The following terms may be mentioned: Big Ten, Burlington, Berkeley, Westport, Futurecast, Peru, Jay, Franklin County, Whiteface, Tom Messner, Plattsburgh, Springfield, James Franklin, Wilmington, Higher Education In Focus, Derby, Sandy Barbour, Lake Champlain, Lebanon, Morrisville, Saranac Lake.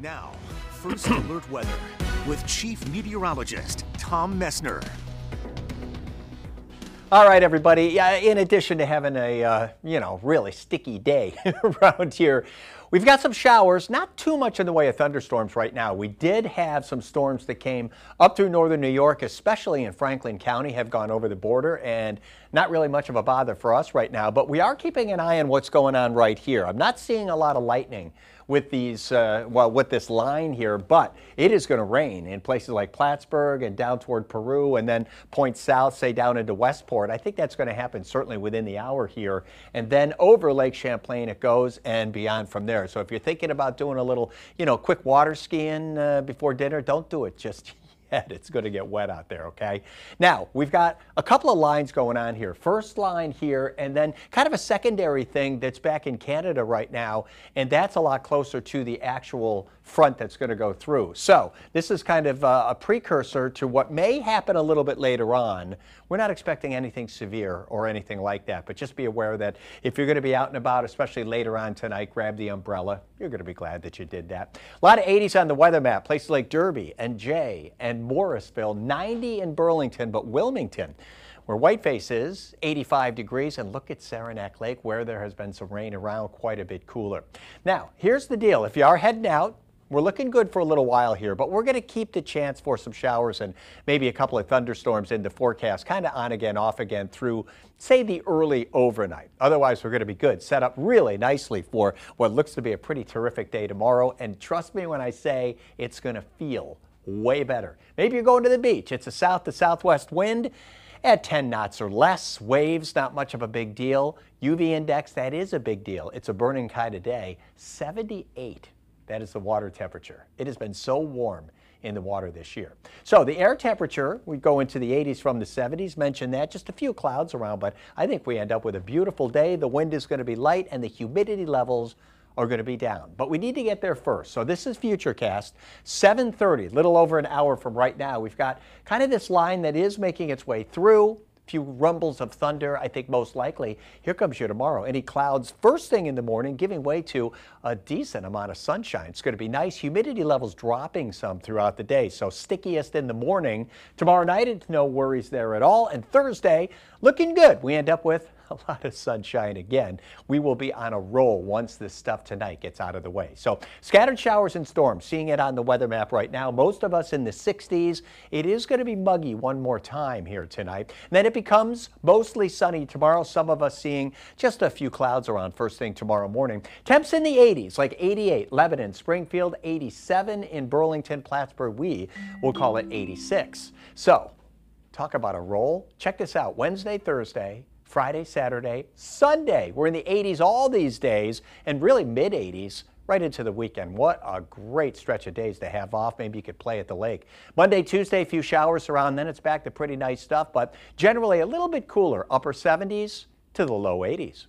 Now, first alert weather with Chief Meteorologist Tom Messner. All right, everybody. Yeah, in addition to having a really sticky day around here, we've got some showers, not too much in the way of thunderstorms right now. We did have some storms that came up through northern New York, especially in Franklin County, have gone over the border, and not really much of a bother for us right now. But we are keeping an eye on what's going on right here. I'm not seeing a lot of lightning with these, with this line here, but it is going to rain in places like Plattsburgh and down toward Peru, and then point south, say down into Westport. I think that's going to happen certainly within the hour here, and then over Lake Champlain it goes, and beyond from there. So if you're thinking about doing a little, quick water skiing before dinner, don't do it just yet. It's going to get wet out there, okay? Now, we've got a couple of lines going on here. First line here, and then kind of a secondary thing that's back in Canada right now, and that's a lot closer to the actual front that's going to go through. So this is kind of a precursor to what may happen a little bit later on. We're not expecting anything severe or anything like that, but just be aware that if you're going to be out and about, especially later on tonight, grab the umbrella. You're going to be glad that you did that. A lot of 80s on the weather map. Places like Derby and Jay and Morrisville, 90 in Burlington, but Wilmington, where Whiteface is, 85 degrees, and look at Saranac Lake, where there has been some rain around, quite a bit cooler. Now, here's the deal. If you are heading out, we're looking good for a little while here, but we're going to keep the chance for some showers and maybe a couple of thunderstorms in the forecast, kind of on again, off again through, say, the early overnight. Otherwise, we're going to be good, set up really nicely for what looks to be a pretty terrific day tomorrow. And trust me when I say it's going to feel way better. Maybe you're going to the beach. It's a south to southwest wind at 10 knots or less. Waves, not much of a big deal. UV index, that is a big deal. It's a burning kind of day. 78. That is the water temperature. It has been so warm in the water this year. So the air temperature, we go into the 80s from the 70s, mentioned that, just a few clouds around, but I think we end up with a beautiful day. The wind is going to be light and the humidity levels are going to be down, but we need to get there first. So this is Futurecast, 7:30, little over an hour from right now. We've got kind of this line that is making its way through. Few rumbles of thunder, I think most likely. Here comes your tomorrow. Any clouds first thing in the morning, giving way to a decent amount of sunshine. It's going to be nice. Humidity levels dropping some throughout the day, so stickiest in the morning. Tomorrow night, it's no worries there at all. And Thursday, looking good. We end up with a lot of sunshine again. We will be on a roll once this stuff tonight gets out of the way. So scattered showers and storms, seeing it on the weather map right now. Most of us in the 60s. It is going to be muggy one more time here tonight. And then it becomes mostly sunny tomorrow. Some of us seeing just a few clouds around first thing tomorrow morning. Temps in the 80s, like 88, Lebanon, Springfield, 87 in Burlington, Plattsburgh. We will call it 86. So talk about a roll. Check this out. Wednesday, Thursday, Friday, Saturday, Sunday. We're in the 80s all these days, and really mid-80s right into the weekend. What a great stretch of days to have off. Maybe you could play at the lake. Monday, Tuesday, a few showers around, then it's back to pretty nice stuff, but generally a little bit cooler, upper 70s to the low 80s.